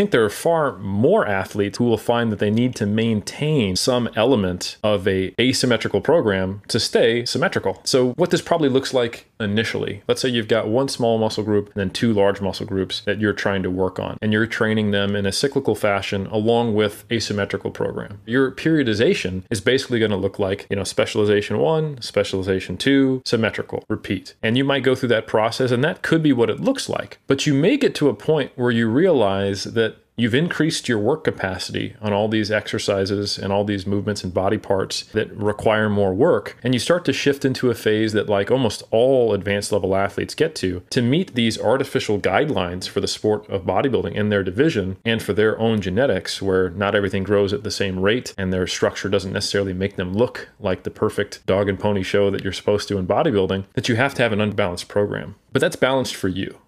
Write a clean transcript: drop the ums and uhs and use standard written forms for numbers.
think there are far more athletes who will find that they need to maintain some element of an asymmetrical program to stay symmetrical. So what this probably looks like initially, let's say you've got one small muscle group and then two large muscle groups that you're trying to work on, and you're training them in a cyclical fashion along with asymmetrical program. Your periodization is basically going to look like, you know, specialization one, specialization two, symmetrical, repeat. And you might go through that process, and that could be what it looks like. But you may get to a point where you realize that you've increased your work capacity on all these exercises and all these movements and body parts that require more work. And you start to shift into a phase that, like almost all advanced level athletes get to meet these artificial guidelines for the sport of bodybuilding in their division and for their own genetics, where not everything grows at the same rate and their structure doesn't necessarily make them look like the perfect dog and pony show that you're supposed to in bodybuilding, that you have to have an unbalanced program. But that's balanced for you.